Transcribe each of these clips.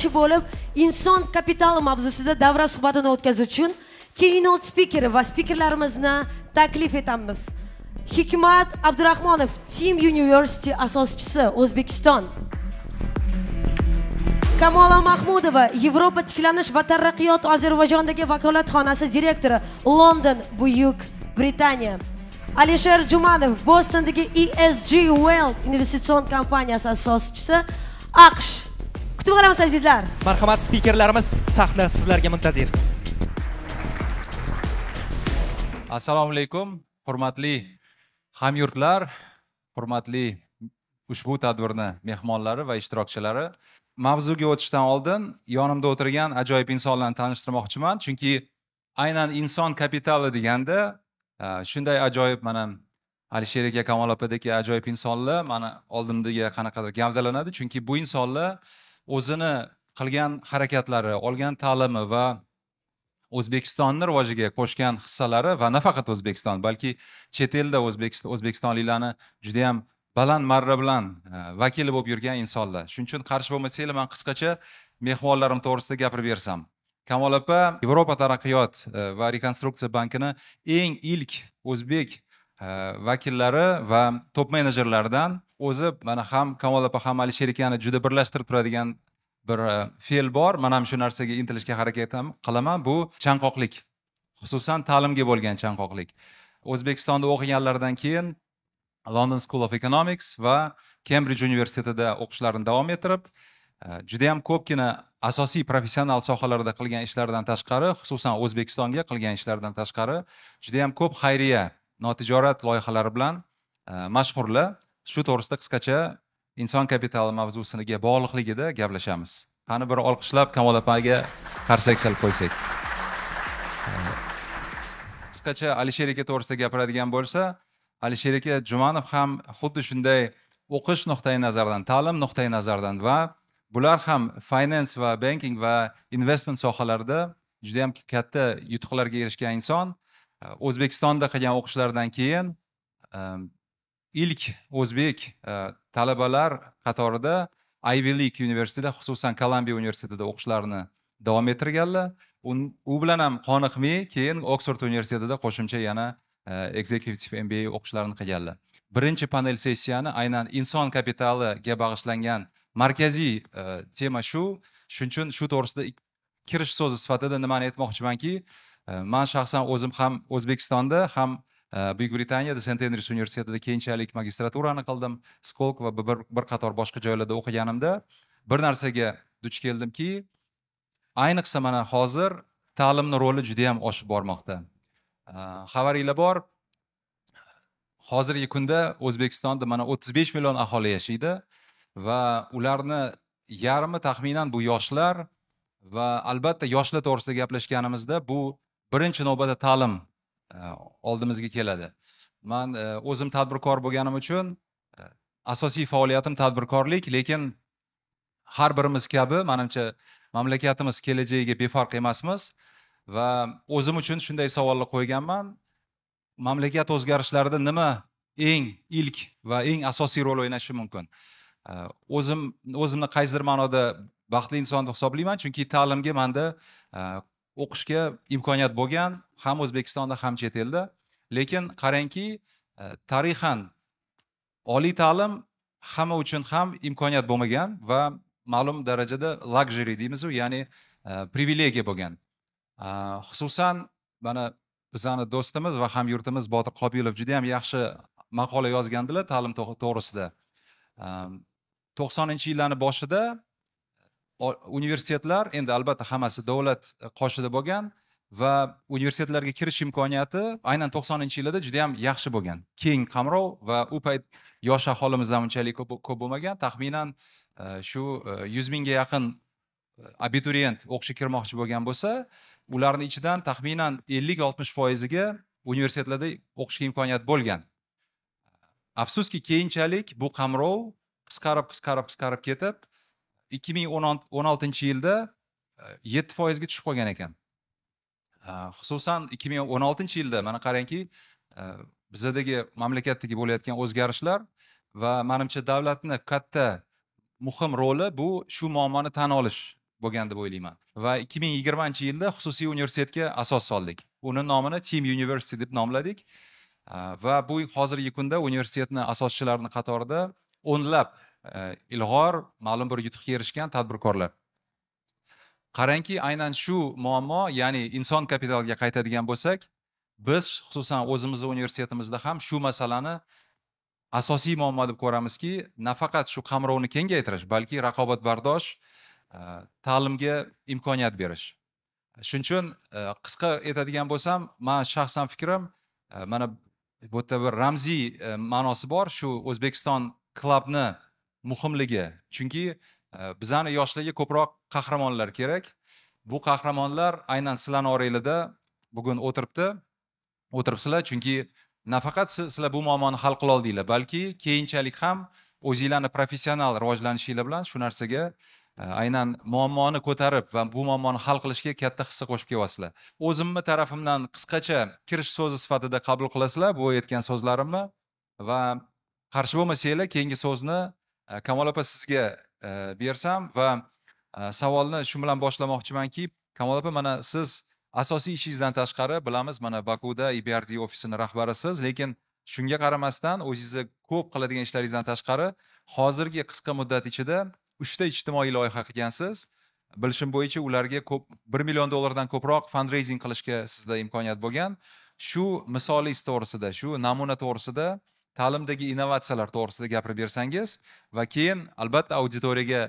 birinci bo'lib inson kapitali mavzusida davra suhbatini o'tkazish uchun keynote speaker va speakerlarimizni taklif etamiz. Hikmat Abdurakhmanov, Team University asoschisi, O'zbekiston. Kamola Mahmudova, Yevropa tiklanish va taraqqiyot Ozarbayjondagi vakolatxonasi direktori, London, Buyuk Britaniya. Alişer Jumanov, Boston'daki ESG World investitsion kompaniyasi asoschisi, AQSH. Kutubxonamiz azizlar. Marhamat, speakerlarimiz sahna sizlarga muntazir. Assalomu alaykum, hurmatli hamyurtlar, hurmatli ushbu tadbirni mehmonlari va ishtirokchilari. Mavzuga o'tishdan oldin yonimda o'tirgan ajoyib insonlarni tanishtirmoqchiman, chunki aynan inson kapitali deganda shunday ajoyib mana Alişer aka, Kamal opadagi ajoyib insonlar mana oldimdagi qanaqadir gavdalanadi, chunki bu insonlar o'zini qilgan harakatlari, olgan ta'limi va O'zbekistonni rivojiga qo'shgan hissalari va nafaqat O'zbekiston, balki chet elda O'zbekistonliklarni juda ham baland marra bilan vakili bo'lib yurgan insonlar. Shuning uchun qarshi bo'lmasanglar, men qisqacha mehmonlarim to'g'risida gapirib bersam. Kamal opa Yevropa taraqqiyot va rekonstruksiya bankini eng ilk o'zbek vakillari va top menejerlardan o'zi mana ham Kamola opa ham Alişer akani juda birlashtirib turadigan bir fe'l bor. Men ham shu narsaga intilishga harakat qilaman. Bu chanqoqlik. Xususan ta'limga bo'lgan chanqoqlik. O'zbekistonda o'qiganlardan keyin London School of Economics va Cambridge Universitetida o'qishlarini davom ettirib, juda ham ko'pgina asosiy professional sohalarda qilgan ishlaridan tashqari, xususan O'zbekistonga qilgan ishlaridan tashqari, juda ham ko'p xayriya notijorat loyihalari bilan mashhurlar. Shu to'g'risida qisqacha inson kapitali mavzusiga bog'liqligida gaplashamiz. Qani bir olqishlab Kamol opaga qarsak solib qo'ysak. Qisqacha Alişer aka to'g'risida gapiradigan bo'lsa, Alişer aka Jumanov ham xuddi shunday o'qish nuqtai nazaridan, ta'lim nuqtai nazaridan va bular ham finance va banking va investment sohalarida juda ham katta yutuqlarga erishgan inson. O'zbekistonda qilgan o'qishlardan keyin ilk o'zbek talabalar qatorida Ivy League universitetida, xususan Columbia Üniversitesi'de o'qishlarini davom ettirganlar. U bilan ham qoniqmay, keyin Oxford Üniversitesi'de qo'shimcha yana Executive MBA o'qishlarini qilganlar. Birinchi panel sessiyani aynan inson kapitaliga bag'ishlangan markaziy tema shu. Shuning uchun shu to'g'risida kirish so'zi sifatida nimani aytmoqchimanki, men shaxsan o'zim ham O'zbekistonda ham Buyuk Britaniyada St. Andrews universitetida keyinchalik magistraturani qildim. Skok va bir qator boshqa joylarda o'qiganimda bir narsaga duch keldimki, ayniqsa mana hozir ta'limning roli juda ham oshib bormoqda. Xabaringlar bor. Hozirgi kunda O'zbekistonda mana 35 million aholi yashaydi va ularni yarmi taxminan bu yoshlar va albatta yoshlar to'g'risida gaplashganimizda bu birinchi navbatda ta'lim oldimizga keladi. Men o'zim tadbirkor bo'lganim uchun asosiy faoliyatim tadbirkorlik, lekin har birimiz kabi menimcha mamlakatimiz kelajagiga befarq emasmiz va o'zim uchun shunday savolni qo'yganman. Mamlakat o'zgarishlarida nima eng ilk va eng asosiy rol o'ynashi mumkin? O'zimni qaysidir ma'noda baxtli inson deb hisoblayman, chunki ta'limga menda o'qishga imkoniyat bo'lgan, ham O'zbekistonda ham chet elda. Lekin qarangki, tarixan oliy ta'lim hamma uchun ham imkoniyat bo'lmagan va ma'lum darajada luxury deymiz, ya'ni privilegiya bo'lgan. Xususan mana bizning do'stimiz va hamyurtimiz Botir Qobilov juda ham yaxshi maqola yozgandilar ta'lim to'g'risida. 90-yillarning boshida universitetlar endi albatta hammasi davlat qoshida bo'lgan va universitetlarga kirish imkoniyati aynan 90-yillarda juda ham yaxshi bo'lgan, keng qamrov va u payt yosh aholimiz ham unchalik ko'p bo'lmagan. Taxminan shu 100 mingga yaqin abituriyent o'qishga kirmoqchi bo'lgan bo'lsa, ularning ichidan taxminan 50-60% ga universitetlarda o'qishga imkoniyat bo'lgan. Afsuski keyinchalik bu qamrov qisqarib ketib 2016-yilda 7% ga tushib qolgan ekan. Xususan 2016-yilda mana qarangki, bizdagi mamlakatdagi bo'layotgan o'zgarishlar va menimcha davlatning katta muhim roli bu shu muammoni tan olish bo'lgan deb o'ylayman. Va 2020-yilda xususiy universitetga asos soldik. Uning nomini Team University deb nomladik. Va bu hozirgi kunda universitetning asoschilarining qatorida o'nlab ilg'or, ma'lum bir yutuqqa erishgan tadbirkorlar. Qarangki, aynan shu muammo, ya'ni inson kapitaliga qaytadigan bo'lsak, biz xususan o'zimizning universitetimizda ham shu masalani asosiy muammo deb ko'ramizki, nafaqat shu qamrovni kengaytirish, balki raqobatbardosh ta'limga imkoniyat berish. Shuning uchun qisqa aytadigan bo'lsam, men shaxsan fikrim, mana bu yerda bir ramziy ma'nosi bor, shu O'zbekiston klubni muhimligi. Chunki bizani yoshlarga ko'proq qahramonlar kerak. Bu qahramonlar aynan sizlarning orangizda bugun o'tiribsizlar, chunki nafaqat sizlar bu muammoni hal qila oldinglar, balki keyinchalik ham o'zingizlarni professional rivojlanishingiz bilan shu narsaga aynan muammoni ko'tarib va bu muammoni hal qilishga katta hissa qo'shib kelyapsizlar. O'zimni tarafimdan qisqacha kirish so'zi sifatida qabul qilasizlar bu aytgan so'zlarimni va qarshi bo'lmasanglar keyingi so'zni Kamola opa sizga bersam va savolni shu bilan boshlamoqchimanki, Kamola opa, mana siz asosiy ishingizdan tashqari bilamiz, mana Bokuda EBRD ofisini rahbarisiz, lekin shunga qaramasdan o'zingizni ko'p qiladigan ishlaringizdan tashqari hozirgi qisqa muddat ichida 3 ta ijtimoiy loyiha qilgansiz. Bilishim bo'yicha ularga $1 million ko'proq fundraising qilishga sizda imkoniyat bo'lgan. Shu misolingiz to'g'risida, shu namuna to'g'risida, ta'limdagi innovatsiyalar to'g'risida gapirib bersangiz va keyin albatta auditoriyaga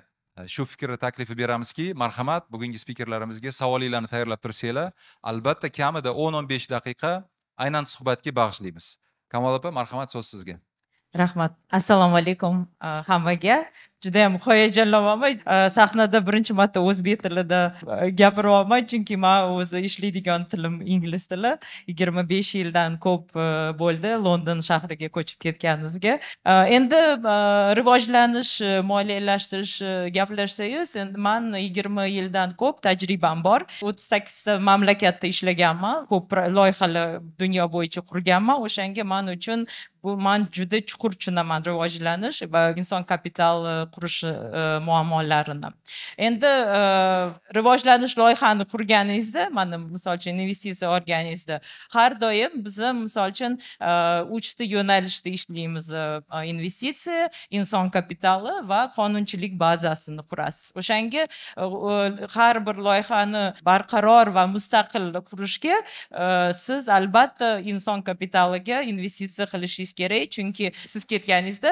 shu fikrni taklif beramizki, marhamat, bugungi spikerlarimizga savolinglarni tayyorlab tursanglar, albatta kamida 10-15 daqiqa aynan suhbatga bag'ishlaymiz. Kamola opa, marhamat, so'z sizga. Rahmat. Assalomu alaykum hammaga. Juda ham hayajonlanaman. Sahnada birinchi marta o'zbek tilida gapiryapman, chunki men o'zi ishlaydigan tilim ingliz tili. 25 yildan ko'p bo'ldi London shahriga ko'chib ketganimizga. Endi rivojlanish, moliyalashtirish gaplashsangiz, endi men 20 yildan ko'p tajribam bor. 38 ta mamlakatda ishlaganman, ko'p loyihalar dunyo bo'yicha qurganman. O'shanga men uchun bu men juda chuqur tushunaman rivojlanish va inson kapitali qurish muammolarini. Endi rivojlanish loyihani qurganingizda, mana misol uchun investitsiya olganingizda, har doim biz misol uchun 3 ta yo'nalishda ishlaymiz: investitsiya, inson kapitali va qonunchilik bazasini qurasiz. O'shanga har bir loyihani barqaror va mustaqil qurishga siz albatta inson kapitaliga investitsiya qilishingiz kerak, chunki siz ketganingizda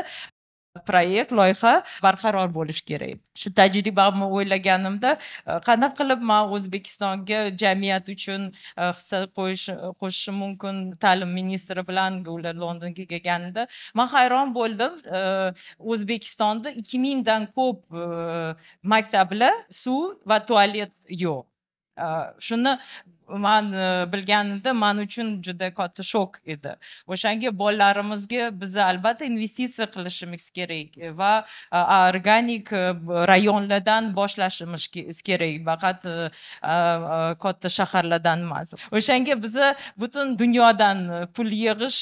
proyekt, loyiha barqaror bo'lishi kerak. Shu tajribamni o'ylaganimda, qanday qilib men O'zbekistonga jamiyat uchun hissa qo'shishim mumkin? Ta'lim ministri bilan ular Londonga kelganida men hayron bo'ldim. O'zbekistonda 2000 dan ko'p maktablar suv va tualet yo'q. Shuni men bilganimda men uchun juda katta shok edi. O'shanga bolalarimizga biz albatta investitsiya qilishimiz kerak va organik rayonlardan boshlashimiz kerak, faqat katta shaharlardan emas. O'shanga biz butun dunyodan pul yig'ish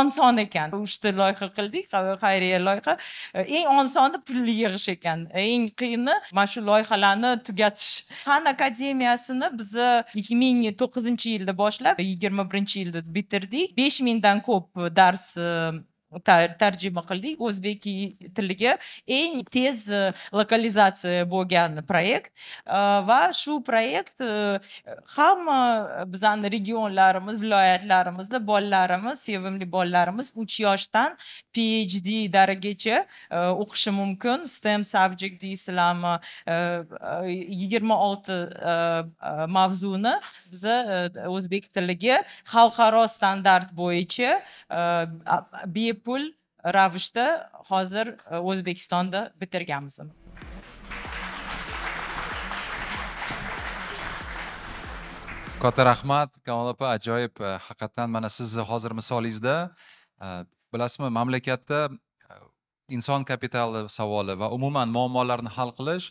oson ekan. 3 ta loyiha qildik, xayriya loyiha. Eng osoni pul yig'ish ekan. Eng qiyini mana shu loyihalarni tugatish. Fan akademiyasini biz 2009-yilda boshlab 2021-yilda bitirdik. 5000 dan ko'p dars tarjima qildik. O'zbek tiliga eng tez lokalizatsiya bo'lgan proyekt va shu proyekt hamma bizning regionlarimiz, viloyatlarimizda bolalarimiz, sevimli bolalarimiz 3 yoshdan PhD darajagacha o'qishi mumkin. STEM subject deysizlarmi, 26 mavzuni biz o'zbek tiliga xalqaro standart bo'yicha bepul ravishda hozir O'zbekistonda bitirganmiz. Katta rahmat Kamola opa, ajoyib. Haqiqatan mana sizni hozir misolingizda, bilasizmi, mamlakatda inson kapitali savoli va umuman muammolarni hal qilish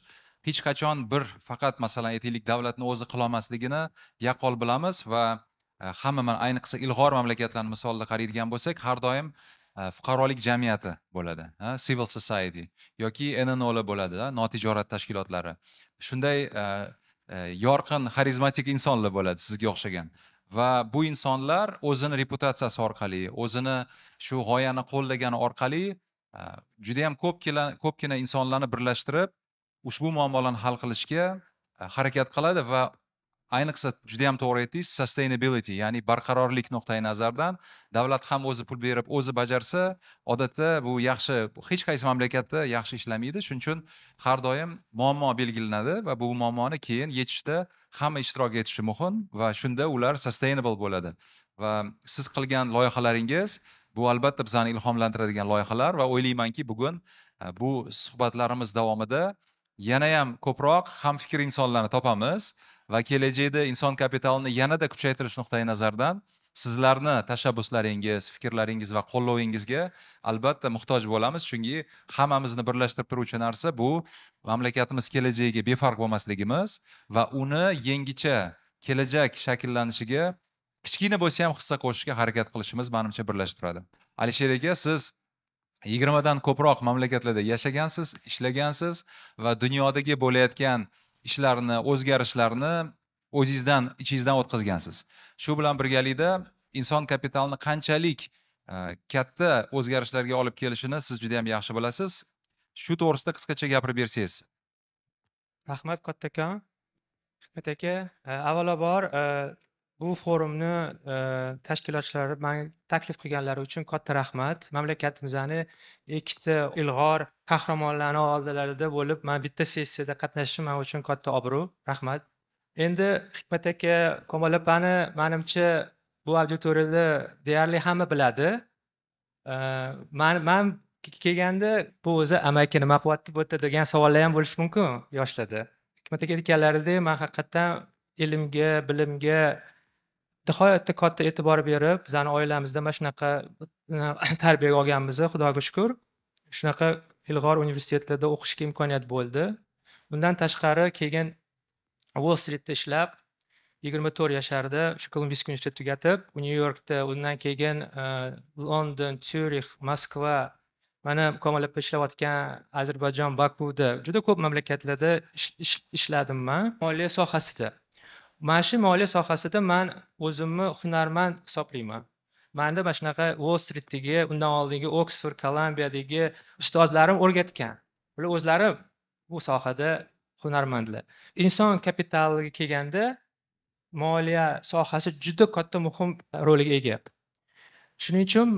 hech qachon bir faqat masalan aytaylik davlatni o'zi qila olmasligini yaqqol bilamiz va hamma, ayniqsa ilg'or mamlakatlarni misolida qaraydigan bo'lsak, har doim fuqarolik jamiyati bo'ladi, civil society yoki NNOlar bo'ladi, notijorat tashkilotlari. Shunday yorqin, xarizmatik insonlar bo'ladi sizga o'xshagan. Va bu insonlar o'zini reputatsiyasi orqali, o'zini shu g'oyani qo'llagani orqali juda ham ko'pgina insonlarni birlashtirib ushbu muammolarni hal qilishga harakat qiladi va ayniqsa juda ham to'g'ri aytdingiz, sustainability, ya'ni barqarorlik nuqtai nazaridan davlat ham o'zi pul berib, o'zi bajarsa, odatda bu yaxshi, hech qaysi mamlakatda yaxshi ishlamaydi. Shuning uchun har doim muammo belgilanadi va bu muammoni keyin yechishda hamma ishtirok etishi muhim va shunda ular sustainable bo'ladi. Va siz qilgan loyihalaringiz bu albatta bizani ilhomlantiradigan loyihalar va o'ylaymanki bugun bu suhbatlarimiz davomida yana ham ko'proq hamfikr insonlarni topamiz va kelajakda inson kapitalini yanada kuchaytirish nuqtai nazaridan sizlarni tashabbuslaringiz, fikrlaringiz va qo'llovingizga albatta muhtoj bo'lamiz, chunki hammamizni birlashtirib turuvchi narsa bu mamlakatimiz kelajagiga befarq bo'lmasligimiz va uni yangicha kelajak shakllanishiga kichkina bo'lsa ham hissa qo'shishga harakat qilishimiz menimcha birlashib turadi. Alisher aka, siz 20 dan ko'proq mamlakatlarda yashagansiz, ishlagansiz va dunyodagi bo'layotgan ishlarni, o'zgarishlarni o'zingizdan, ichingizdan o'tkazgansiz. Shu bilan birgalikda inson kapitalini qanchalik katta o'zgarishlarga olib kelishini siz juda ham yaxshi bilasiz. Shu to'g'risida qisqacha gapirib bersangiz. Rahmat kattakon. Hikmat aka, avvalambor bu forumni tashkilotchilari menga taklif qilganlari uchun katta rahmat. Mamlakatimizning ikkita ilg'or qahramonlari oldilarida bo'lib, men bitta sessiyada qatnashishim men uchun katta obro'. Rahmat. Endi Hikmat aka, Kamola opani menimcha bu auditoriyada deyarli hamma biladi. Men kelganda bu o'zi amaki nima qilyapti bu yerda degan savollar ham bo'lishi mumkin yoshlarda. Hikmat aka aytganlaridek, men haqiqatan ilmga, bilimga nihoyatda katta e'tibor berib, bizning oilamizda mana shunaqa tarbiya olganmiz, Xudoga shukr. Shunaqa ilg'or universitetlarda o'qishga imkoniyat bo'ldi. Bundan tashqari keyin Wall Street'da ishlab, 24 yaşarda shu Columbia Üniversitesi tugatib, Nyu-Yorkda, undan keyin London, Zürich, Moskva, mana Kamola opa ishlayotgan Ozarbayjon, Bokuda, juda ko'p mamlakatlarda ishladim men moliya sohasida. Mana shu moliya sohasida men o'zimni hunarmand hisoblayman. Menda mana shunaqa Wall Street'dagi, undan oldingi Oxford, Columbiya'dagi ustozlarim o'rgatgan. Ular o'zlari bu sohada hunarmandlar. Inson kapitaliga kelganda moliya sohasi juda katta muhim rolga ega. Shuning uchun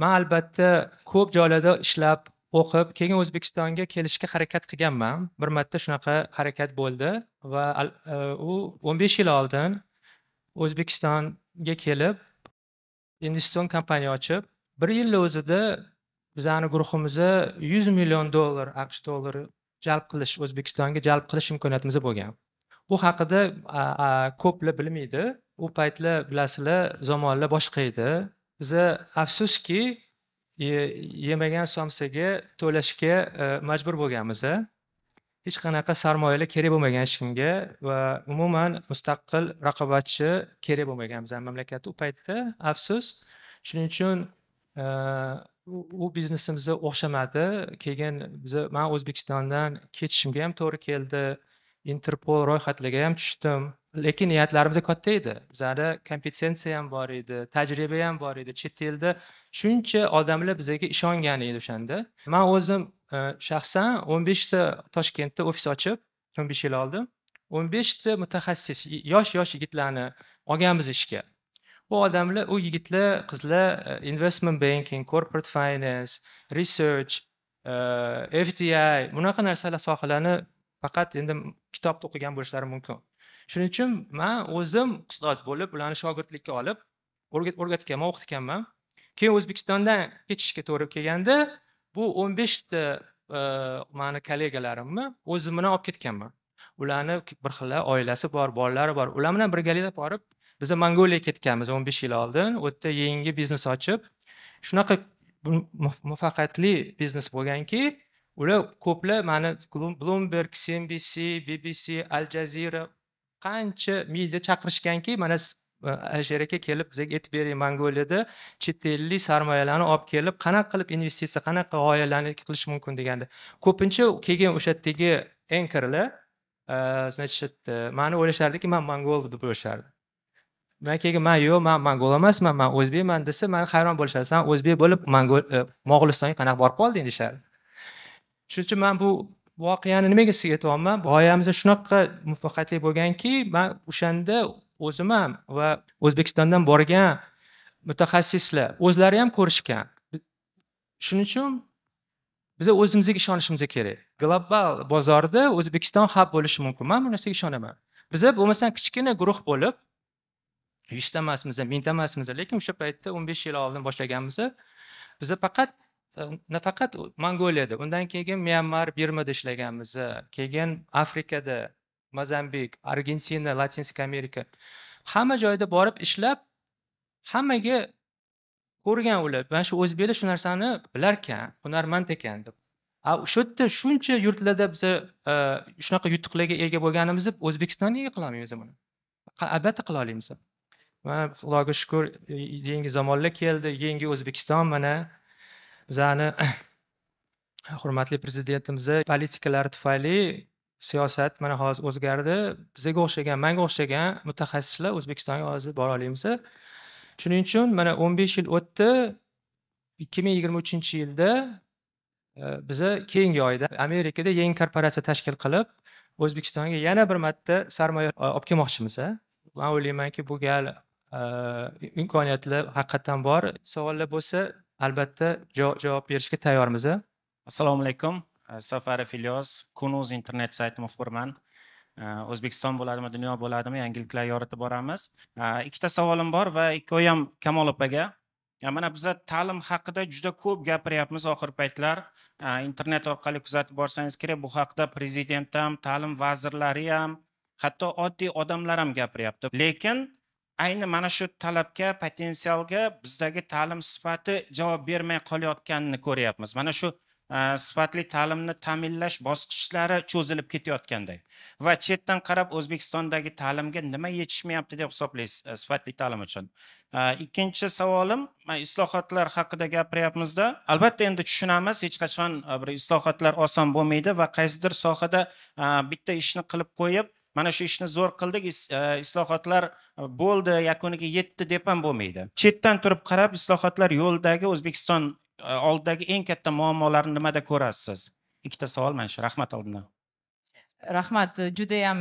men albatta ko'p joylarda ishlab, o'qib, keyin O'zbekistonga kelishga harakat qilganman. Bir marta shunaqa harakat bo'ldi va u 15 yil oldin O'zbekistonga kelib, investitsion kompaniya ochib, 1 yilning o'zida bizning guruhimizga $100 million AQSh dollari jalb qilish, O'zbekistonga jalb qilish imkoniyatimiz bo'lgan. Bu haqida ko'plar bilmaydi. U paytlar bilasizlar, zamonlar boshqa edi. Biz afsuski yemagan somsaga to'lashga majbur bo'lganmiz. Hech qanaqa sarmoyalar kerak bo'lmagan hech kimga va umuman mustaqil raqobatchi kerak bo'lmagan bizning mamlakat u paytda, afsus. Shuning uchun u biznesimizga o'xshamadi. Keyin men O'zbekistondan ketishimga ham to'g'ri keldi. Interpol ro'yxatlarga ham tushdim. Lekin niyatlarimiz katta edi. Bizda kompetensiya ham bor edi, tajriba ham bor edi. Chet elda shuncha odamlar bizga ishongan edi o'shanda. Men o'zim shaxsan 15 ta Toshkentda ofis ochib, 15 yil oldin 15 ta mutaxassis, yosh yigitlarni olganmiz ishga. Bu adamlar, o yigitlar, qizlar investment banking, corporate finance, research, FDI, bunaqa narsalar sohalarini faqat endi kitobda o'qigan bo'lishlari mumkin. Shuning uchun men o'zim ustoz bo'lib, ularni shogirdlikka olib, o'rgatganman, o'qitganman. Keyin O'zbekistondan ketishga to'g'ri kelganda, bu 15 ta meni kollegalarimni o'zim bilan olib ketganman. Ularni bir xil oilasi bor, bolalari bor. Ular bilan birgalikda borib biz Mongoliyaga ketganmiz 15 yil oldin. U yerda yangi biznes ochib, shunaqa muvaffaqiyatli biznes bo'lganki, ular ko'plar meni Bloomberg, CNBC, BBC, Al Jazeera qancha media chaqirishganki, mana Asheraka kelib bizaga aytib bering, Mongoliyada chet ellik sarmoyalarni olib kelib qanaqa qilib investitsiya, qanaqa g'oyalarni qilish mumkin deganda, ko'pincha keyin o'sha yerdagi anchorlar значит, meni o'ylashardiki, men mongol deb o'ylashardi. Men keyin men yo'q, men mongol emasman, men o'zbekman desa, meni hayron bo'lishardi. Sen o'zbek bo'lib Mo'g'ulistonga qanaqa borib qolding deyishadi. Shuning uchun men bu voqeani nimaga sizga aytyapman? G'oyamizda shunaqa muvaffaqiyatli bo'lganki, men o'shanda o'zim ham va O'zbekistondan borgan mutaxassislar o'zlari ham ko'rishgan. Shuning uchun biz o'zimizga ishonishimiz kerak. Global bozorda O'zbekiston hab bo'lishi mumkin. Men bu narsaga ishonaman. Biz bo'lmasa kichkina guruh bo'lib 100 ta emasmiz, 1000 ta emasmiz, lekin o'sha paytda 15 yil oldin boshlaganmiz. Biz faqat nafaqat Mongoliyada, undan keyin Myanmar, Birmada ishlaganmiz, keyin Afrikada, Mozambik, Argentina, Latinsk Amerika. Hamma joyda borib ishlab, hammaga ko'rgan ular. Mana shu o'zbeklar shu narsani bilarkan, hunarmand ekan deb. O'sha yerda shuncha yurtlarda biz shunaqa yutuqlarga ega bo'lganimiz, O'zbekistonga ega qila olmaymiz buni. Albatta qila olamiz. Mana Allohga shukr, yangi zamonlar keldi, yangi O'zbekiston mana bizani hurmatli prezidentimiz politikalari tufayli siyosat mana hozir o'zgardi. Bizga o'xshagan, menga o'xshagan mutaxassislar O'zbekistonga hozir bora olamiz. Shuning uchun mana 15 yil o'tdi. 2023-yilda biz keyingi oyda Amerikada yangi korporatsiya tashkil qilib, O'zbekistonga yana bir marta sarmoya olib kelmoqchimiz. Men o'ylaymanki, bu gal imkoniyatlar haqiqatan bor. Savollar bo'lsa, albatta javob berishga tayyormiz. Assalomu alaykum. Safar Filyos, Kunuz internet sayti muxbirman. O'zbekiston bo'ladimi, dunyo bo'ladimi, yangiliklar yoritib boramiz. Ikkita savolim bor va ikkoyam Kamola opaga. Mana biz ta'lim haqida juda ko'p gapiryapmiz oxirgi paytlar. Internet orqali kuzatib borsangiz kerak, bu haqda prezident ham, ta'lim vazirlari ham, hatto oddiy odamlar ham gapiryapti. Lekin ayni mana shu talabga, potensialga bizdagi ta'lim sifati javob bermay qolayotganini ko'ryapmiz. Mana shu sifatli ta'limni ta'minlash bosqichlari cho'zilib ketayotganday va chetdan qarab O'zbekistondagi ta'limga nima yetishmayapti deb hisoblaysiz sifatli ta'lim uchun. Ikkinchi savolim, islohotlar haqida gapiryapmizda, albatta endi tushunamiz, hech qachon bir islohotlar oson bo'lmaydi va qaysidir sohada bitta ishni qilib qo'yib, mana shu ishni zo'r qildik, islohotlar bo'ldi, yakuniga yetdi deb ham bo'lmaydi. Chetdan turib qarab islohotlar yo'ldagi O'zbekiston oldidagi eng katta muammolarni nimada ko'rasiz? Ikkita savol mana shu. Rahmat oldindan. Rahmat, juda ham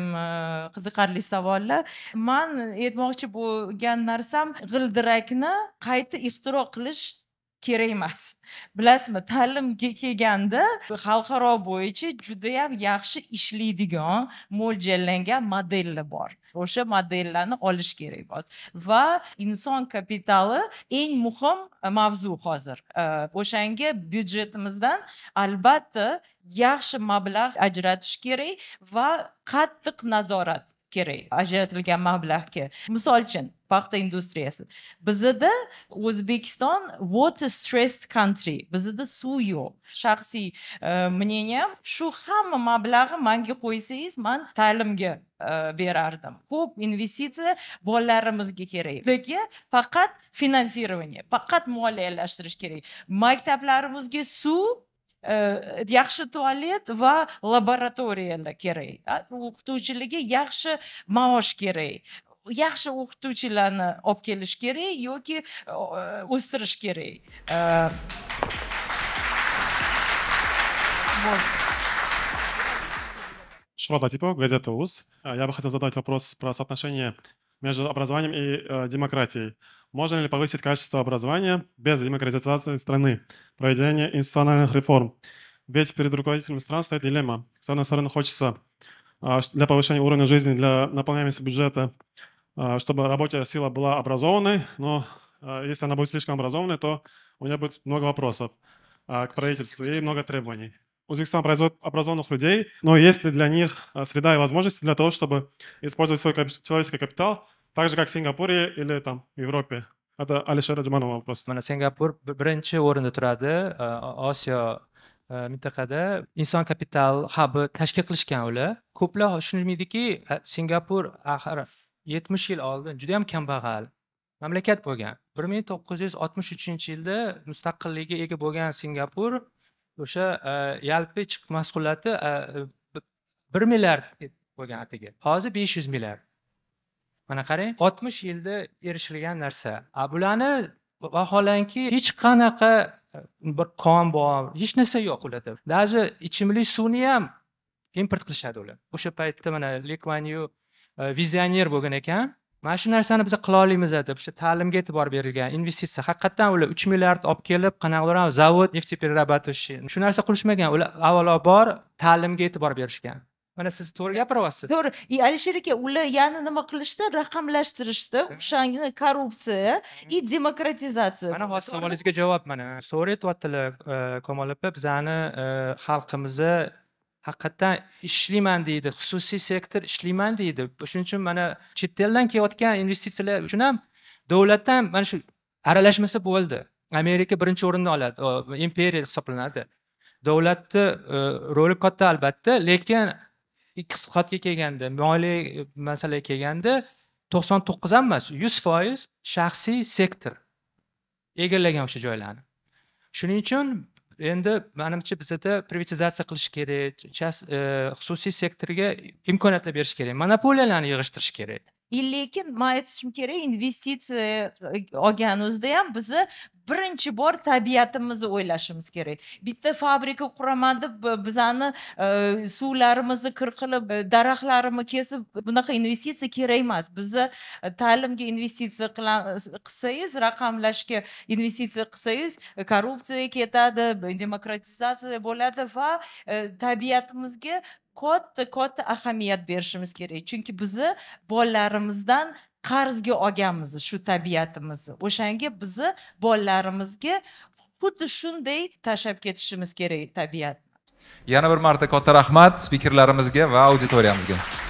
qiziqarli savollar. Men aytmoqchi bo'lgan narsam, g'ildirakni qayta ixtiro qilish kerak emas. Bilasizmi, ta'limga kelganda xalqaro bo'yicha juda ham yaxshi ishlaydigan, mo'ljallangan modellar bor. O'sha modellarni olish kerak bo'ladi va inson kapitali eng muhim mavzu hozir. O'shanga byudjetimizdan albatta yaxshi mablag' ajratish kerak va qattiq nazorat kerak ajratilgan mablag'ga. Misol uchun, paxta industriyasi. Bizda O'zbekiston water stressed country. Bizda suv yo'q. Shaxsiy мнением, shu hamma mablag'i menga qo'ysangiz, men ta'limga berardim. Ko'p investitsiya bolalarimizga kerak. Lekin faqat finansирование, faqat moliyalashtirish kerak. Maktablarimizga suv, yaxshi tualet va laboratoriyalar kerak. O'qituvchilarga yaxshi maosh kerak. Yaxshi o'qituvchilarni olib kelish kerak yoki o'stirish kerak. Шват Латипов, газета УЗ. Я бы хотел задать вопрос про соотношение между образованием и демократией. Можно ли повысить качество образования без демократизации страны, проведения институциональных реформ? Ведь перед руководителями стран стоит дилемма. С одной стороны, хочется для повышения уровня жизни, для наполняемости бюджета, чтобы рабочая сила была образованной, но если она будет слишком образованной, то у нее будет много вопросов к правительству и много требований. Узбекистан производит образованных людей, но есть ли для них среда и возможности для того, чтобы использовать свой человеческий капитал, так же, как в Сингапуре или там в Европе? Это Алишер Джуманов вопрос. Сингапур birinchi o'rinda turadi. Osiyo mintaqada inson kapital hubi tashkil qilishgan ular. Ko'plar tushunmaydiki, Singapur axir 70 yil oldin juda ham kambag'al mamlakat bo'lgan. 1963-yilda mustaqilligiga ega bo'lgan Singapur o'sha yalpi chiq mahsuloti 1 milliard bo'lgan atigi. Hozir 500 milliard. Mana qarang, 60 yilda erishilgan narsa. Bularni vaholanki hech qanaqa bir qon bor, hech narsa yo'q ularda. Даже ichimlik suvni ham import qilishadi ular. O'sha paytda mana Lekvanyu vizioner bo'lgan ekan. Mana shu narsani biz qila olamiz deb o'sha ta'limga e'tibor berilgan, investitsiya haqiqatan ular 3 milliard olib kelib qanaqadir zavod neftepererabatoshi. Shu narsa qilishmagan. Ular avvalo bor ta'limga e'tibor berishgan. Mana siz to'g'ri gapiryapsiz. To'g'ri. Alisher aka, ular yana nima qilishdi? Raqamlashtirishdi, o'shani korrupsiya va demokratizatsiya. Mana hozir savolingizga javob mana. So'rayotdilar Kamola opa, bizani xalqimizni haqiqatan ishlayman deydi, xususiy sektor ishlayman deydi. Shuning uchun mana chet eldan kelayotgan investitsiyalar uchun ham davlatdan mana shu aralashmasa bo'ldi. Amerika birinchi o'rinni oladi, imperiya hisoblanadi. Davlatning roli katta albatta, lekin iqtisodga kelganda, moliya masalaga kelganda 99 emas, 100% shaxsiy sektor egallagan o'sha joylarni. Shuning uchun endi menimcha bizda privatizatsiya qilish kerak, xususiy sektorga imkoniyatlar berish kerak, monopoliyalarni yig'ishtirish kerak. Lekin men aytishim kerak, investitsiya olganimizda ham biz birinchi bor tabiatimizni o'ylashimiz kerak. Bitta fabrika quraman deb bizani suvlarimizni qirqilib, daraxtlarimizni kesib, bunaqa investitsiya kerak emas. Bizni ta'limga investitsiya qilsangiz, raqamlashga investitsiya qilsangiz, korrupsiya ketadi, demokratizatsiya bo'ladi va tabiatimizga katta ahamiyat berishimiz kerak. Chunki bizni bolalarimizdan qarzga olganmiz shu tabiatimizni. O'shanga bizni bolalarimizga xuddi shunday tashab ketishimiz kerak tabiat. Yana bir marta katta rahmat spikerlarimizga va auditoriyamizga.